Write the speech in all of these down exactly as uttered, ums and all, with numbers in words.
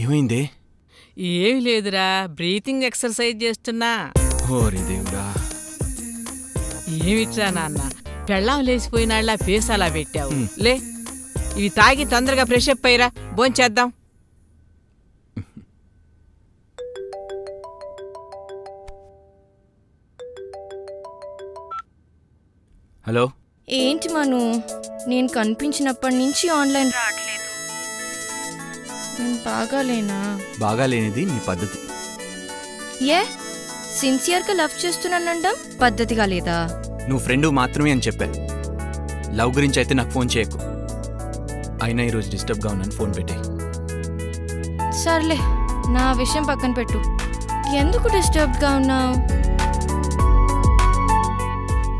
ఏమైంది? ఏం లేదురా, బ్రీతింగ్ ఎక్సర్సైజ్ చేస్తున్నా. ఓరి దేవుడా, ఏమిట్రా నాన్న పెళ్ళాం లేచిపోయినాళ్ళ ఫేస్ అలా పెట్టావు? లే, ఇవి తాగి తొందరగా ఫ్రెష్ అప్ అయ్యిరా, భోంచేద్దాం. హలో, ఏంటి మను, నేను కనిపించినప్పటి నుంచి ఆన్లైన్ రావట్లేదు. నేను బాగాలేనా? బాగాలేనిది నీ పద్ధతి. ఏ సిన్సియర్గా లవ్ చేస్తున్నానంటాం, పద్ధతిగా లేదా? నువ్వు ఫ్రెండ్ మాత్రమే అని చెప్పా. లవ్ గురించి అయితే నాకు ఫోన్ చేయకు. అయినా ఈరోజు డిస్టర్బ్గా ఉన్నాను, ఫోన్ పెట్టే. సర్లే, నా విషయం పక్కన పెట్టు. ఎందుకు డిస్టర్బ్గా ఉన్నావు?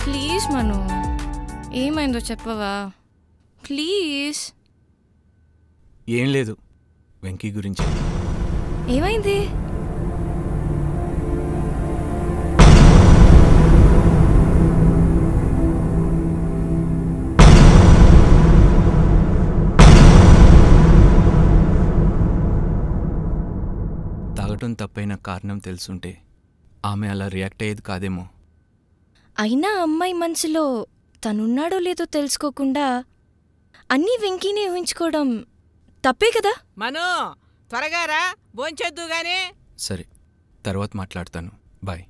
ప్లీజ్ మను, ఏమైందో చెప్పవా ప్లీజ్? ఏం లేదు, వెంకీ గురించి. ఏమైంది? తాగటం తప్పైన కారణం తెలుసుంటే ఆమె అలా రియాక్ట్ అయ్యేది కాదేమో. అయినా అమ్మాయి మనసులో తనున్నాడో లేదో తెలుసుకోకుండా అన్నీ వెంకీనే ఊహించుకోవడం తప్పే కదా. మనో త్వరగా రా, భోంచేద్దు గానీ. సరే, తర్వాత మాట్లాడతాను, బాయ్.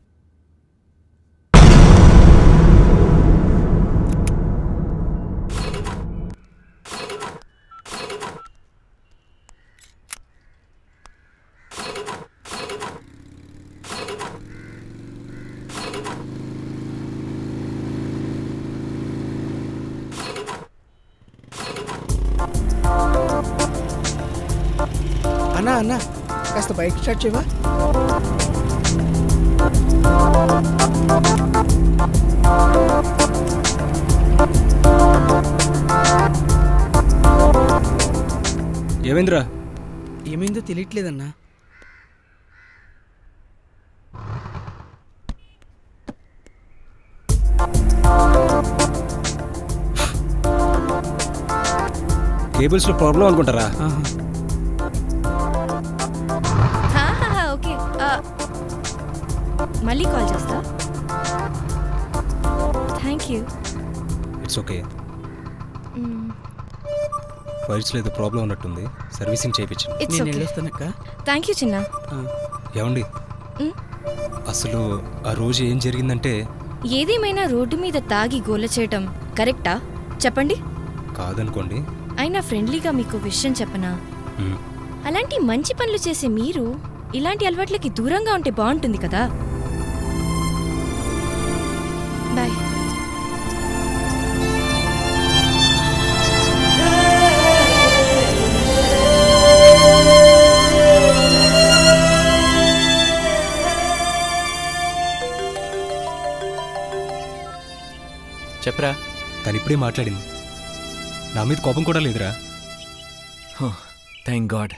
అన్నా అన్నా, కాస్త బైక్ స్టార్ట్ చేయవా? ఏమైందిరా? ఏమైందో తెలియట్లేదన్నా. కేబుల్స్లో ప్రాబ్లం అనుకుంటారా? ఓకే, మళ్ళీ కాల్ చేస్తా. Thank you. It's okay. వైర్స్లో ఏదో ప్రాబ్లం ఉన్నట్టుంది, సర్వీసింగ్ చేయించండి. థ్యాంక్ యూ చిన్న. ఏమండి, అసలు ఆ రోజు ఏం జరిగిందంటే? ఏదేమైనా రోడ్డు మీద తాగి గోల చేయటం కరెక్టా చెప్పండి? కాదనుకోండి. అయినా ఫ్రెండ్లీగా మీకు విషయం చెప్పనా? అలాంటి మంచి పనులు చేసే మీరు ఇలాంటి అలవాట్లకి దూరంగా ఉంటే బాగుంటుంది కదా. బాయ్. చెప్పరా, తను ఇప్పుడే మాట్లాడింది. నా మీద కోపం కూడా లేదురా. Thank God.